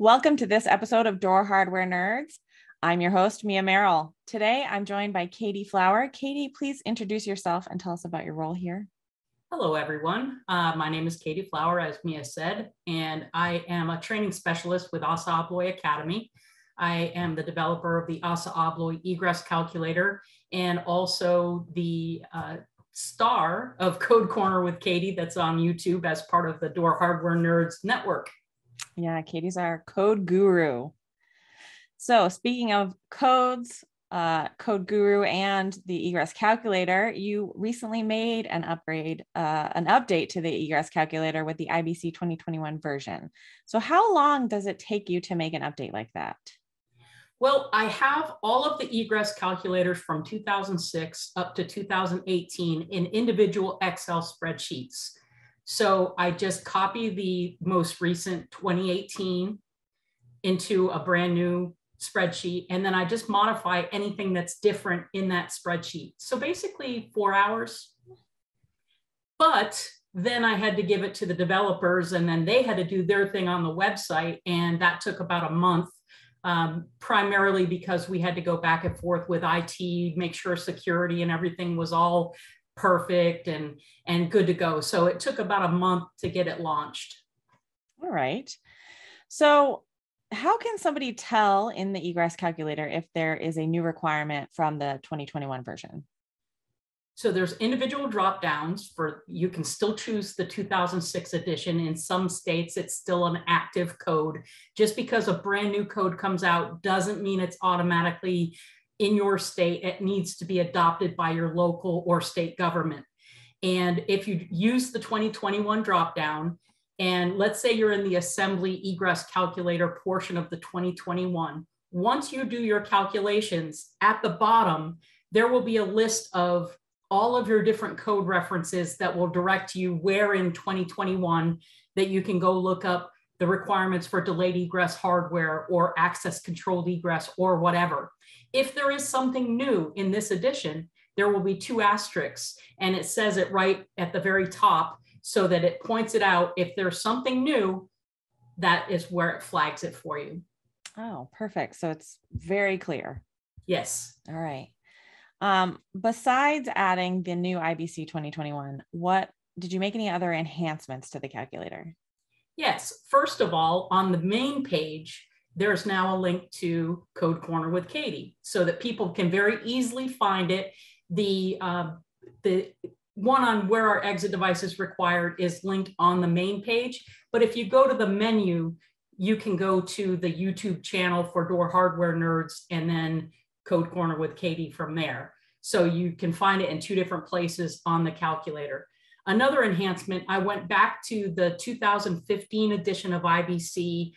Welcome to this episode of Door Hardware Nerds. I'm your host, Mia Merrel. Today, I'm joined by Katie Flower. Katie, please introduce yourself and tell us about your role here. Hello, everyone. My name is Katie Flower, as Mia said, and I am a training specialist with ASSA ABLOY Academy. I am the developer of the ASSA ABLOY Egress Calculator and also the star of Code Corner with Katie that's on YouTube as part of the Door Hardware Nerds Network. Yeah, Katie's our code guru. So speaking of codes, Code Guru and the Egress Calculator, you recently made an upgrade, an update to the Egress Calculator with the IBC 2021 version. So how long does it take you to make an update like that? Well, I have all of the Egress Calculators from 2006 up to 2018 in individual Excel spreadsheets. So I just copy the most recent 2018 into a brand new spreadsheet, and then I just modify anything that's different in that spreadsheet. So basically 4 hours, but then I had to give it to the developers and then they had to do their thing on the website, and that took about a month, primarily because we had to go back and forth with IT, make sure security and everything was all perfect and good to go. So it took about a month to get it launched. All right. So how can somebody tell in the Egress Calculator if there is a new requirement from the 2021 version? So there's individual drop downs for, you can still choose the 2006 edition. In some states, it's still an active code. Just because a brand new code comes out doesn't mean it's automatically in your state. It needs to be adopted by your local or state government. And if you use the 2021 drop down, and let's say you're in the assembly egress calculator portion of the 2021. Once you do your calculations, at the bottom, there will be a list of all of your different code references that will direct you where in 2021 that you can go look up the requirements for delayed egress hardware or access controlled egress or whatever. If there is something new in this edition, there will be 2 asterisks, and it says it right at the very top, so that it points it out. If there's something new, that is where it flags it for you. Oh, perfect. So it's very clear. Yes. All right. Besides adding the new IBC 2021, what did you make any other enhancements to the calculator? Yes. First of all, on the main page, there's now a link to Code Corner with Katie so that people can very easily find it. The one on where our exit device is required is linked on the main page. But if you go to the menu, you can go to the YouTube channel for Door Hardware Nerds and then Code Corner with Katie from there. So you can find it in 2 different places on the calculator. Another enhancement, I went back to the 2015 edition of IBC,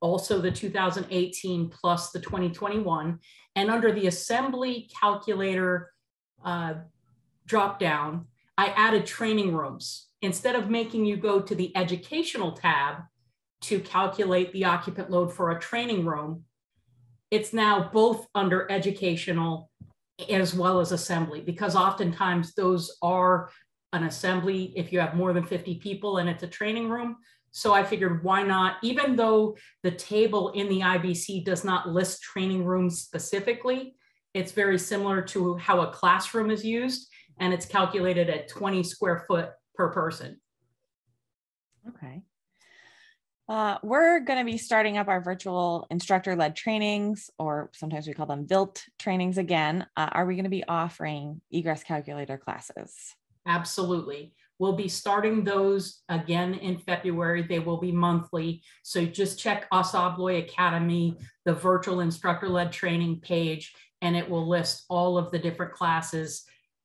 also the 2018 plus the 2021. And under the assembly calculator, drop down, I added training rooms. Instead of making you go to the educational tab to calculate the occupant load for a training room, it's now both under educational as well as assembly, because oftentimes those are an assembly if you have more than 50 people and it's a training room. So I figured, why not? Even though the table in the IBC does not list training rooms specifically, it's very similar to how a classroom is used, and it's calculated at 20 square foot per person. Okay. We're going to be starting up our virtual instructor-led trainings, or sometimes we call them VILT trainings again. Are we going to be offering Egress Calculator classes? Absolutely. We'll be starting those again in February. They will be monthly. So just check ASSA ABLOY Academy, the virtual instructor-led training page, and it will list all of the different classes.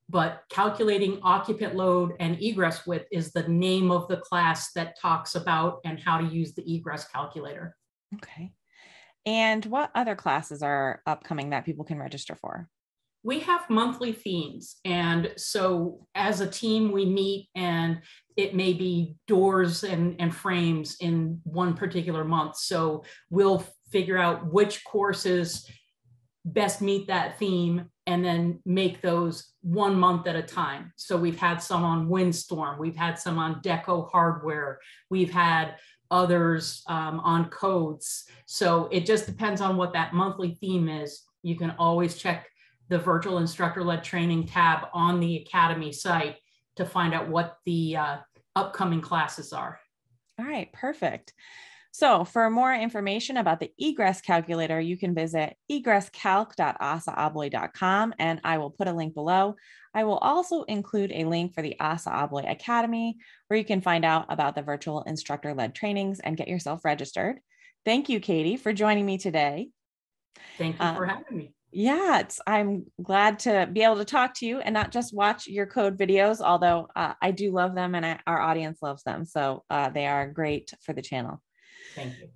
But calculating occupant load and egress width is the name of the class that talks about and how to use the egress calculator. Okay. And what other classes are upcoming that people can register for? We have monthly themes. And so as a team, we meet, and it may be doors and frames in one particular month. So we'll figure out which courses best meet that theme and then make those 1 month at a time. So we've had some on Windstorm, we've had some on Deco Hardware, we've had others on codes. So it just depends on what that monthly theme is. You can always check the virtual instructor-led training tab on the Academy site to find out what the upcoming classes are. All right, perfect. So for more information about the egress calculator, you can visit egresscalc.assaabloy.com, and I will put a link below. I will also include a link for the ASSA ABLOY Academy, where you can find out about the virtual instructor-led trainings and get yourself registered. Thank you, Katie, for joining me today. Thank you for having me. Yeah, I'm glad to be able to talk to you and not just watch your code videos, although I do love them and our audience loves them. So they are great for the channel. Thank you.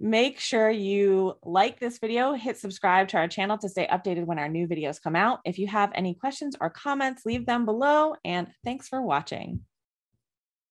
Make sure you like this video, hit subscribe to our channel to stay updated when our new videos come out. If you have any questions or comments, leave them below, and thanks for watching.